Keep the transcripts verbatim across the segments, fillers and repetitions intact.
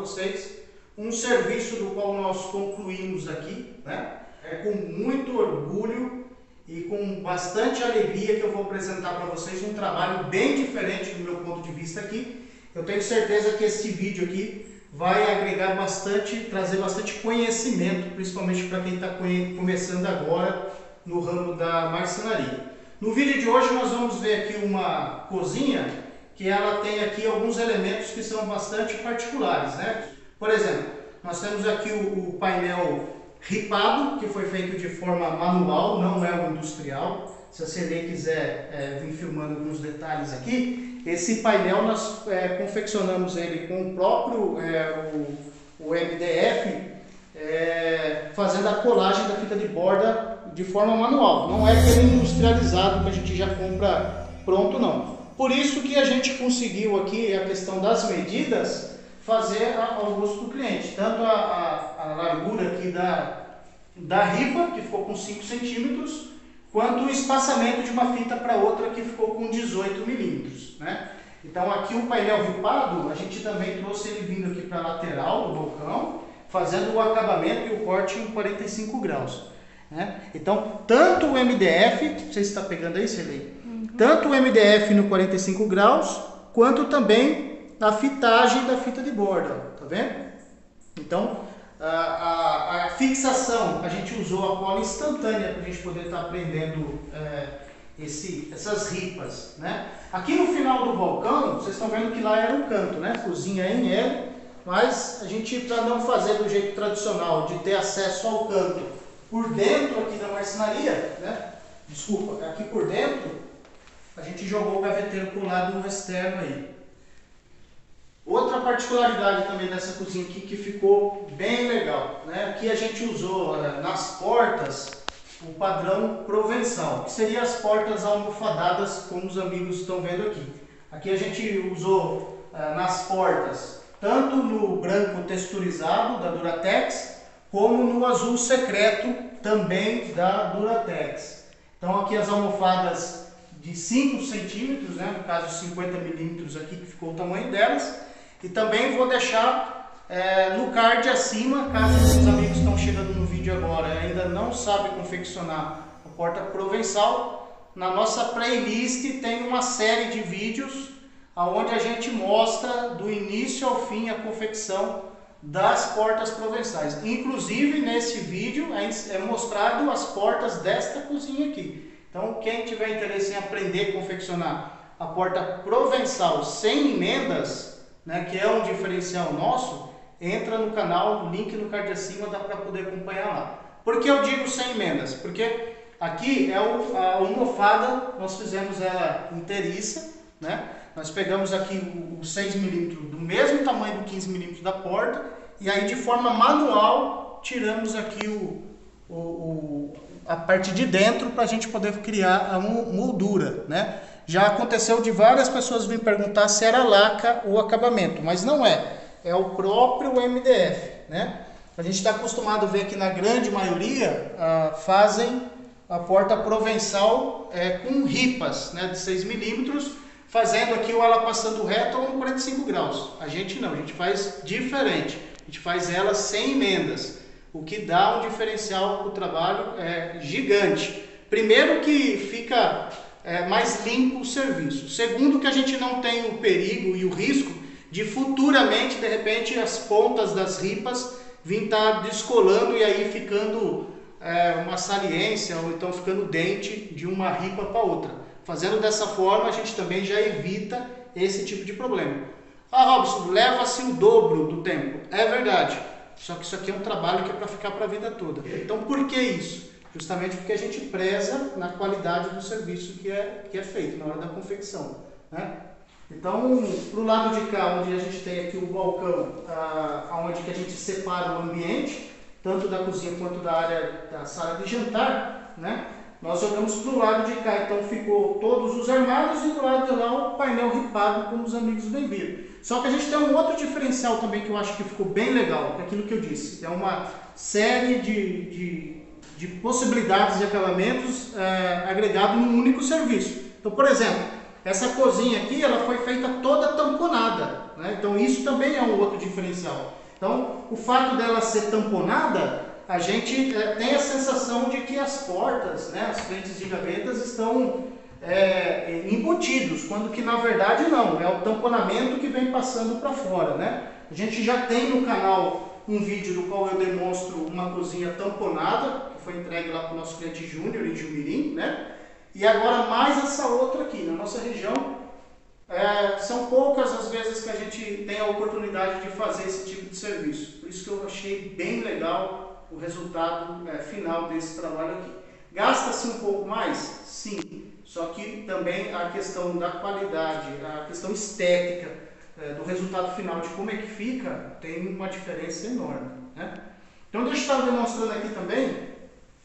vocês um serviço do qual nós concluímos aqui, né? É com muito orgulho e com bastante alegria que eu vou apresentar para vocês um trabalho bem diferente do meu ponto de vista aqui. Eu tenho certeza que esse vídeo aqui vai agregar bastante, trazer bastante conhecimento, principalmente para quem está começando agora no ramo da marcenaria. No vídeo de hoje nós vamos ver aqui uma cozinha que ela tem aqui alguns elementos que são bastante particulares, né? Por exemplo, nós temos aqui o, o painel ripado, que foi feito de forma manual, não é o industrial. Se você nem quiser é, vir filmando alguns detalhes aqui, esse painel nós é, confeccionamos ele com o próprio é, o, o M D F, é, fazendo a colagem da fita de borda de forma manual. Não é aquele industrializado que a gente já compra pronto, não. Por isso que a gente conseguiu aqui a questão das medidas fazer ao gosto do cliente. Tanto a, a, a largura aqui da, da ripa, que ficou com cinco centímetros, quanto o espaçamento de uma fita para outra, que ficou com dezoito milímetros, né? Então aqui o painel ripado, a gente também trouxe ele vindo aqui para a lateral do balcão, fazendo o acabamento e o corte em quarenta e cinco graus, né? Então, tanto o M D F, você está pegando aí, Celei? Uhum. Tanto o M D F no quarenta e cinco graus, quanto também a fitagem da fita de borda, tá vendo? Então, A, a, a fixação, a gente usou a cola instantânea para a gente poder estar tá prendendo é, esse, essas ripas, né? Aqui no final do balcão, vocês estão vendo que lá era um canto, né? Cozinha em L, mas a gente, para não fazer do jeito tradicional, de ter acesso ao canto por dentro aqui da marcenaria, né? Desculpa, aqui por dentro, a gente jogou o gaveteiro para o lado externo aí. Outra particularidade também dessa cozinha aqui que ficou bem legal, né? Aqui a gente usou uh, nas portas o padrão Provençal, que seriam as portas almofadadas, como os amigos estão vendo aqui. Aqui a gente usou uh, nas portas, tanto no branco texturizado da Duratex, como no azul secreto também da Duratex. Então aqui as almofadas de cinco centímetros, né? No caso cinquenta milímetros aqui que ficou o tamanho delas. E também vou deixar é, no card acima, caso os amigos que estão chegando no vídeo agora e ainda não sabem confeccionar a porta Provençal, na nossa playlist tem uma série de vídeos onde a gente mostra do início ao fim a confecção das portas provençais. Inclusive nesse vídeo é mostrado as portas desta cozinha aqui. Então quem tiver interesse em aprender a confeccionar a porta Provençal sem emendas, né, que é um diferencial nosso, entra no canal, o link no card acima dá para poder acompanhar lá. Por que eu digo sem emendas? Porque aqui é o, a almofada, nós fizemos ela inteiriça, né? Nós pegamos aqui o, o seis milímetros do mesmo tamanho do quinze milímetros da porta e aí de forma manual tiramos aqui o, o, o, a parte de dentro para a gente poder criar a moldura, né? Já aconteceu de várias pessoas me perguntar se era laca ou acabamento, mas não é. É o próprio M D F, né? A gente está acostumado a ver que na grande maioria ah, fazem a porta Provençal é, com ripas, né, de seis milímetros, fazendo aqui ou ela passando reto ou no quarenta e cinco graus. A gente não, a gente faz diferente. A gente faz ela sem emendas, o que dá um diferencial para o trabalho é, gigante. Primeiro que fica É, mais limpo o serviço. Segundo, que a gente não tem o perigo e o risco de futuramente, de repente, as pontas das ripas vir estar descolando e aí ficando é, uma saliência ou então ficando dente de uma ripa para outra. Fazendo dessa forma, a gente também já evita esse tipo de problema. Ah, Robson, leva-se o dobro do tempo. É verdade. Só que isso aqui é um trabalho que é para ficar para a vida toda. Então, por que isso? Justamente porque a gente preza na qualidade do serviço que é, que é feito na hora da confecção, né? Então, para o lado de cá, onde a gente tem aqui o balcão, ah, onde que a gente separa o ambiente, tanto da cozinha quanto da área da sala de jantar, né? Nós jogamos para o lado de cá, então ficou todos os armários e do lado de lá o painel ripado, como os amigos bem viram. Só que a gente tem um outro diferencial também que eu acho que ficou bem legal, que é aquilo que eu disse, é uma série de... de de possibilidades de acabamentos é, agregado num único serviço. Então, por exemplo, Essa cozinha aqui, ela foi feita toda tamponada, né? Então isso também é um outro diferencial. Então o fato dela ser tamponada, a gente é, tem a sensação de que as portas, né, as frentes de gavetas estão é, embutidos, quando que na verdade não, é o tamponamento que vem passando para fora, né? A gente já tem no canal um vídeo no qual eu demonstro uma cozinha tamponada, que foi entregue lá para o nosso cliente Júnior em Jumirim, né? E agora mais essa outra aqui, na nossa região, é, são poucas as vezes que a gente tem a oportunidade de fazer esse tipo de serviço. Por isso que eu achei bem legal o resultado é, final desse trabalho aqui. Gasta-se um pouco mais? Sim. Só que também a questão da qualidade, a questão estética é, do resultado final, de como é que fica, tem uma diferença enorme, né? Então deixa eu estar demonstrando aqui também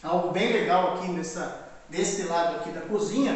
algo bem legal aqui nessa... desse lado aqui da cozinha,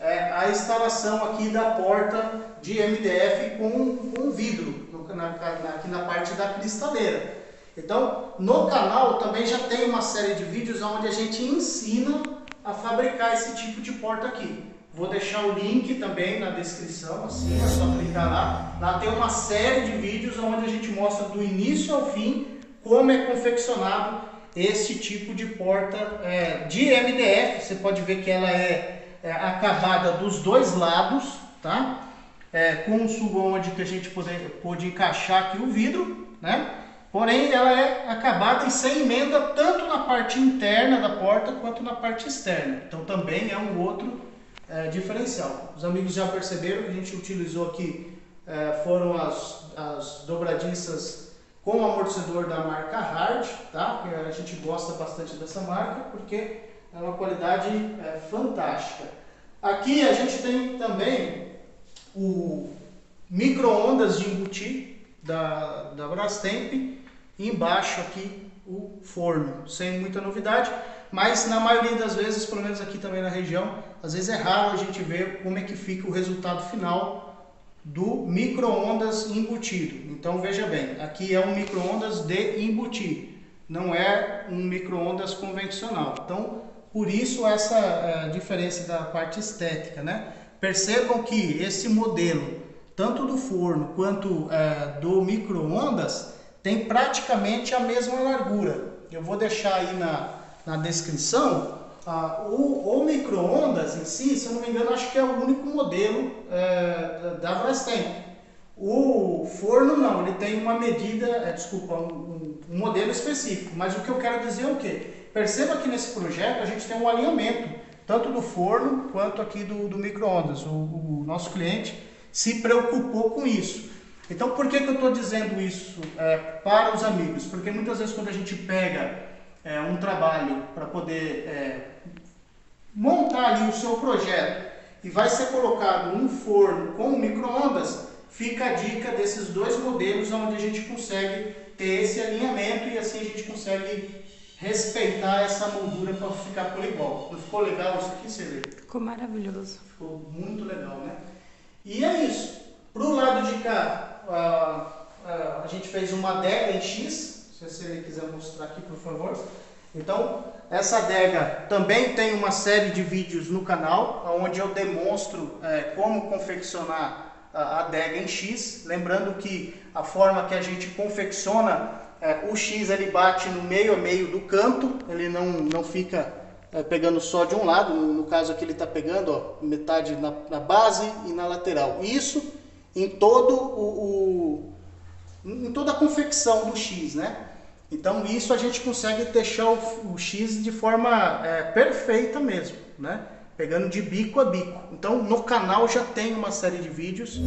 é a instalação aqui da porta de M D F com, com vidro, no, na, na, aqui na parte da cristaleira. Então, no canal também já tem uma série de vídeos onde a gente ensina a fabricar esse tipo de porta aqui. Vou deixar o link também na descrição, assim, é só clicar lá. Lá tem uma série de vídeos onde a gente mostra do início ao fim como é confeccionado este tipo de porta é, de M D F. Você pode ver que ela é, é acabada dos dois lados, tá? É, com um subo onde que a gente pôde, pôde encaixar aqui o vidro, né? Porém, ela é acabada e sem emenda tanto na parte interna da porta quanto na parte externa. Então também é um outro é, diferencial. Os amigos já perceberam que a gente utilizou aqui, é, foram as, as dobradiças com o amortecedor da marca Hard, tá? A gente gosta bastante dessa marca porque é uma qualidade é, fantástica. Aqui a gente tem também o micro-ondas de embutir da, da Brastemp, e embaixo aqui o forno, sem muita novidade, mas na maioria das vezes, pelo menos aqui também na região, às vezes é raro a gente ver como é que fica o resultado final do micro-ondas embutido. Então veja bem, aqui é um micro-ondas de embutir, não é um micro-ondas convencional. Então por isso essa é, diferença da parte estética, né? Percebam que esse modelo, tanto do forno quanto é, do micro-ondas, tem praticamente a mesma largura. Eu vou deixar aí na, na descrição. Ah, o, o micro-ondas em si, se eu não me engano, acho que é o único modelo é, da Brastemp. O forno não, ele tem uma medida, é, desculpa, um, um modelo específico. Mas o que eu quero dizer é o quê? Perceba que nesse projeto a gente tem um alinhamento, tanto do forno quanto aqui do, do micro-ondas. O, o nosso cliente se preocupou com isso. Então por que, que eu estou dizendo isso é, para os amigos? Porque muitas vezes quando a gente pega é, um trabalho para poder... É, montar ali o seu projeto e vai ser colocado um forno com um micro-ondas, fica a dica desses dois modelos, onde a gente consegue ter esse alinhamento e assim a gente consegue respeitar essa moldura para ficar poligonal. Não ficou legal isso aqui, Cê? Ficou maravilhoso. Ficou muito legal, né? E é isso. Pro lado de cá, a, a gente fez uma adega em X, se você quiser mostrar aqui, por favor. Então, essa adega também tem uma série de vídeos no canal, onde eu demonstro é, como confeccionar a adega em X. Lembrando que a forma que a gente confecciona, é, o X ele bate no meio a meio do canto, ele não, não fica é, pegando só de um lado. No, no caso aqui ele está pegando, ó, metade na, na base e na lateral. Isso em, todo o, o, em toda a confecção do X, né? Então isso a gente consegue deixar o, o X de forma é, perfeita mesmo, né? Pegando de bico a bico. Então no canal já tem uma série de vídeos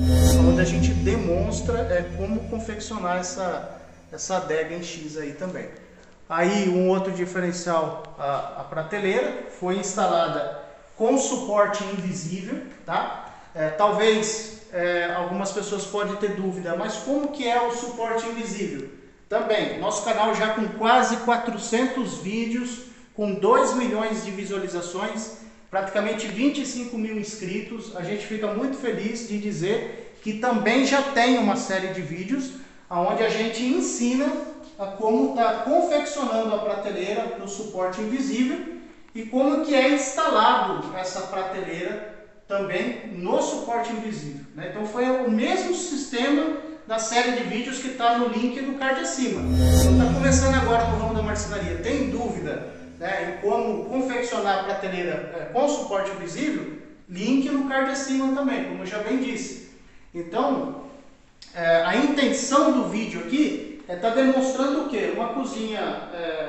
onde a gente demonstra é, como confeccionar essa, essa adega em X aí também. Aí um outro diferencial, a, a prateleira foi instalada com suporte invisível, tá? É, talvez é, algumas pessoas podem ter dúvida, mas como que é o suporte invisível? Também, nosso canal já com quase quatrocentos vídeos, com dois milhões de visualizações, praticamente vinte e cinco mil inscritos. A gente fica muito feliz de dizer que também já tem uma série de vídeos onde a gente ensina a como está confeccionando a prateleira para o suporte invisível e como que é instalado essa prateleira também no suporte invisível, né? Então foi o mesmo sistema da série de vídeos que está no link do card acima. Está começando agora com o ramo da marcenaria, tem dúvida, né, em como confeccionar a prateleira é, com suporte invisível? Link no card acima também, como eu já bem disse. Então é, a intenção do vídeo aqui é estar tá demonstrando o que? Uma cozinha é,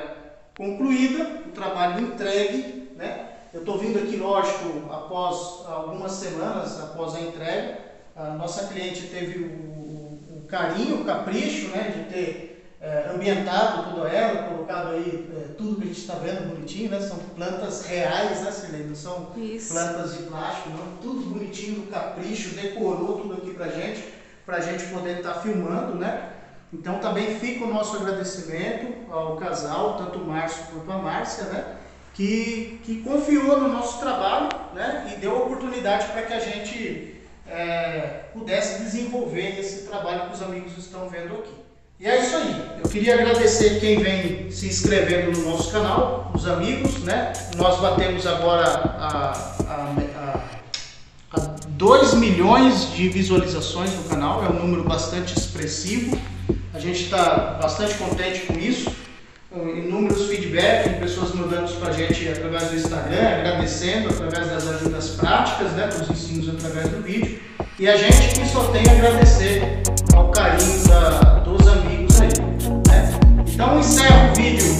concluída, um trabalho entregue, né? Eu estou vindo aqui, lógico, após algumas semanas, após a entrega. A nossa cliente teve o, o carinho, o capricho, né, de ter é, ambientado toda ela, colocado aí é, tudo que a gente está vendo bonitinho, né? São plantas reais, né, Silene? Não são Isso. plantas de plástico, não. Tudo bonitinho, capricho, decorou tudo aqui para gente, para a gente poder estar tá filmando, né? Então também fica o nosso agradecimento ao casal, tanto o Márcio quanto a Márcia, né? Que, que confiou no nosso trabalho, né, e deu a oportunidade para que a gente é, pudesse desenvolver esse trabalho que os amigos estão vendo aqui. E é isso aí. Eu queria agradecer quem vem se inscrevendo no nosso canal, os amigos, né? Nós batemos agora a, a, a, a dois milhões de visualizações no canal, é um número bastante expressivo, a gente está bastante contente com isso. Inúmeros feedbacks, pessoas mandando para a gente através do Instagram, agradecendo através das ajudas práticas, né, dos ensinos através do vídeo. E a gente que só tem a agradecer ao carinho da, dos amigos aí, né? Então encerro o vídeo.